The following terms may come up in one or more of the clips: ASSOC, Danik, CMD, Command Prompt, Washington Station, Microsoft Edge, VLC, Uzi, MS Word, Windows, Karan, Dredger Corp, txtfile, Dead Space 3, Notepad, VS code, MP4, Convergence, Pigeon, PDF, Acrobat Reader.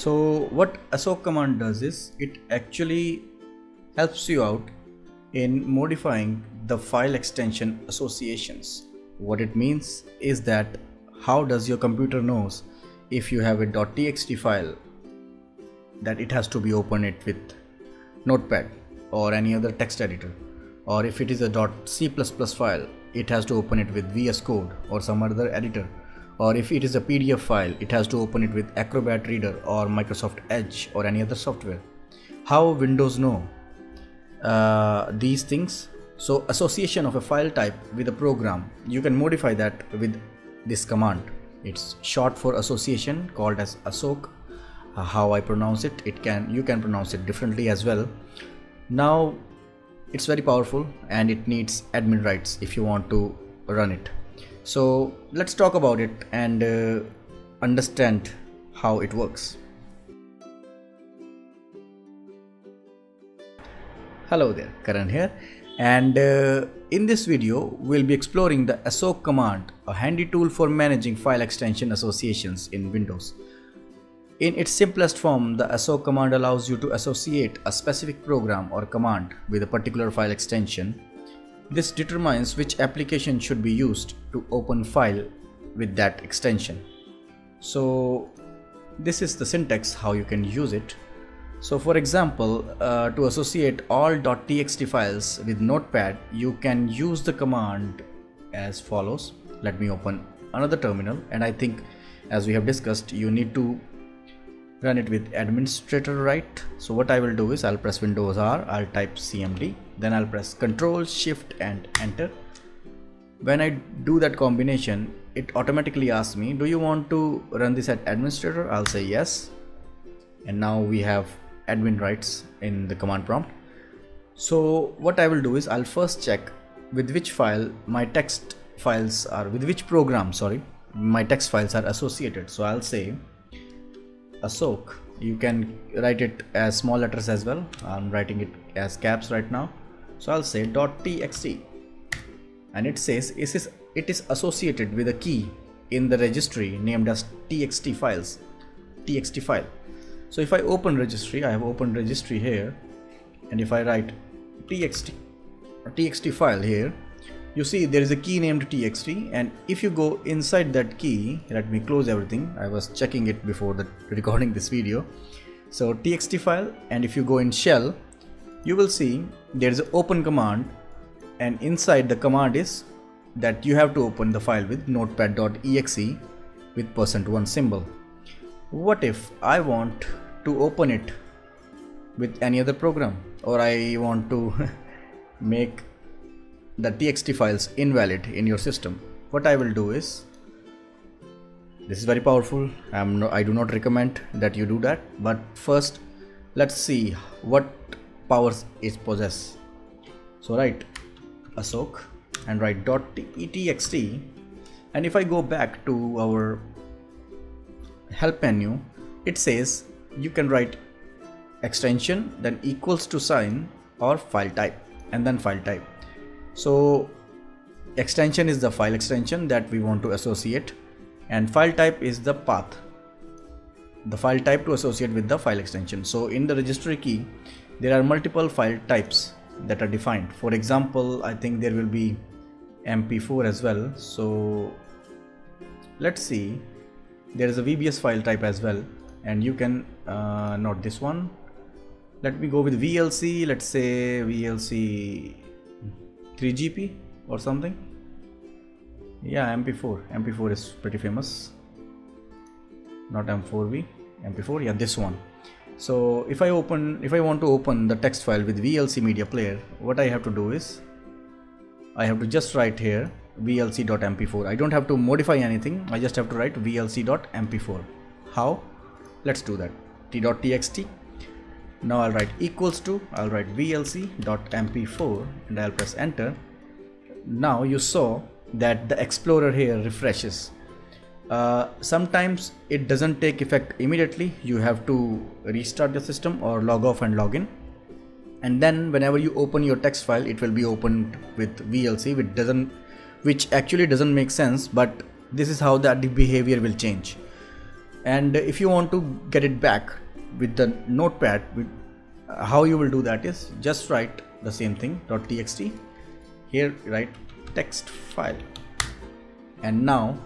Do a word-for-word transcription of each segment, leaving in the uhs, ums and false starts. So what ASSOC command does is it actually helps you out in modifying the file extension associations. What it means is that how does your computer knows if you have a .txt file that it has to be open it with Notepad or any other text editor, or if it is a .c++ file it has to open it with V S Code or some other editor, or if it is a P D F file it has to open it with Acrobat Reader or Microsoft Edge or any other software. How Windows know uh, these things? So association of a file type with a program, you can modify that with this command. It's short for association, called as ASSOC. Uh, how I pronounce it, it can you can pronounce it differently as well. Now it's very powerful and it needs admin rights if you want to run it. So let's talk about it and uh, understand how it works. Hello there, Karan here, and uh, in this video we'll be exploring the ASSOC command, a handy tool for managing file extension associations in Windows. In its simplest form, the ASSOC command allows you to associate a specific program or command with a particular file extension. This determines which application should be used to open file with that extension. So this is the syntax how you can use it. So for example, uh, to associate all .txt files with Notepad, you can use the command as follows. Let me open another terminal, and I think as we have discussed, you need to run it with administrator right. So what I will do is I'll press Windows R, I'll type C M D, then I'll press Control Shift and Enter. When I do that combination, it automatically asks me, do you want to run this at administrator? I'll say yes. And now we have admin rights in the command prompt. So what I will do is I'll first check with which file my text files are, with which program, sorry, my text files are associated. So I'll say ASSOC. You can write it as small letters as well. I'm writing it as caps right now. So I'll say .txt, and it says it is, it is associated with a key in the registry named as txt files, txt file. So if I open registry, I have opened registry here, and if I write txt, txt file here, you see there is a key named txt, and if you go inside that key, let me close everything, I was checking it before the recording this video. So txt file, and if you go in shell, you will see there is an open command, and inside the command is that you have to open the file with notepad.exe with percent one symbol. What if I want to open it with any other program, or I want to make the txt files invalid in your system? What I will do is, this is very powerful, I, am no, I do not recommend that you do that, but first let's see what powers it possesses. So write ASSOC and write .txt, and if I go back to our help menu, it says you can write extension, then equals to sign, or file type, and then file type. So extension is the file extension that we want to associate, and file type is the path, the file type to associate with the file extension. So in the registry key, there are multiple file types that are defined. For example, I think there will be M P four as well. So let's see, there is a V B S file type as well, and you can uh, not this one. Let me go with V L C. Let's say V L C three G P or something. Yeah, M P four M P four is pretty famous, not M four V, M P four, yeah, this one. So if I open if I want to open the text file with V L C media player, what I have to do is I have to just write here V L C dot M P four. I don't have to modify anything, I just have to write V L C dot M P four. How? Let's do that. T dot T X T. Now I'll write equals to, I'll write V L C dot M P four, and I'll press enter. Now you saw that the explorer here refreshes. Uh, sometimes it doesn't take effect immediately, you have to restart the system or log off and log in, and then whenever you open your text file it will be opened with V L C, which doesn't which actually doesn't make sense, but this is how that the behavior will change. And if you want to get it back with the notepad, with, uh, how you will do that is just write the same thing .txt. Here write text file, and now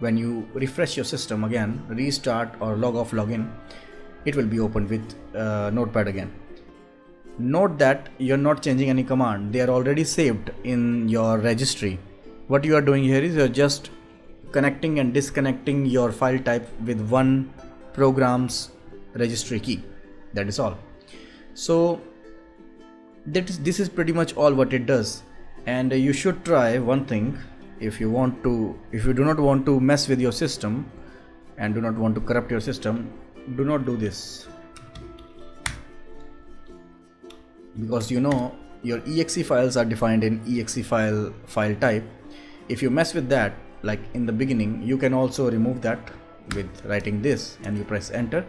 when you refresh your system again, restart or log off login, it will be opened with uh, notepad again. Note that you're not changing any command, they are already saved in your registry. What you are doing here is you're just connecting and disconnecting your file type with one program's registry key, that is all. So that is, this is pretty much all what it does. And you should try one thing, if you want to, if you do not want to mess with your system and do not want to corrupt your system, do not do this, because you know your exe files are defined in exe file file type. If you mess with that, like in the beginning, you can also remove that with writing this, and you press enter.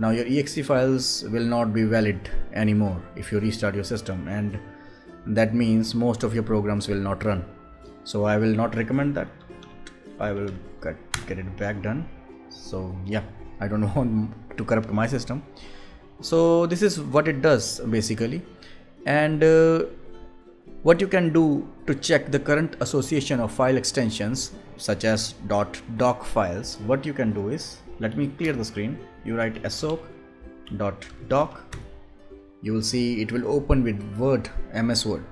Now your exe files will not be valid anymore if you restart your system, and that means most of your programs will not run. So I will not recommend that. I will get, get it back done. So yeah, I don't want to corrupt my system. So this is what it does basically. And uh, what you can do to check the current association of file extensions such as .doc files, what you can do is, let me clear the screen, you write assoc.doc. You will see it will open with Word, M S Word.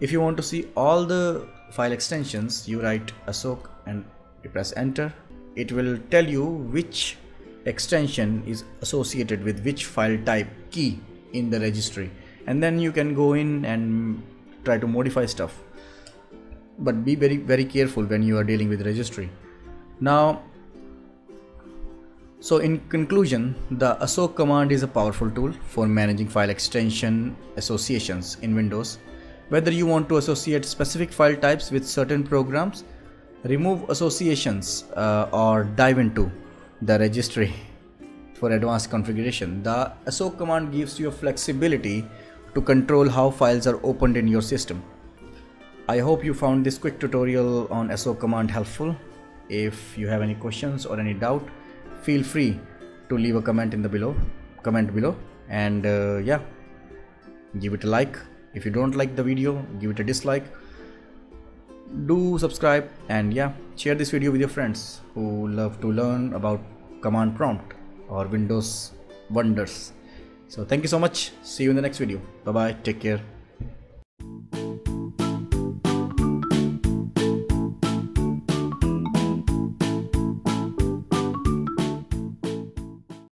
If you want to see all the file extensions, you write assoc and you press enter. It will tell you which extension is associated with which file type key in the registry, and then you can go in and try to modify stuff. But be very very careful when you are dealing with registry. Now, so in conclusion, the assoc command is a powerful tool for managing file extension associations in Windows. Whether you want to associate specific file types with certain programs, remove associations, uh, or dive into the registry for advanced configuration, the assoc command gives you a flexibility to control how files are opened in your system. I hope you found this quick tutorial on assoc command helpful. If you have any questions or any doubt, feel free to leave a comment in the below comment below and uh, yeah, give it a like. If you don't like the video, give it a dislike. Do subscribe, and yeah, share this video with your friends who love to learn about command prompt or Windows wonders. So thank you so much. See you in the next video. Bye bye. Take care.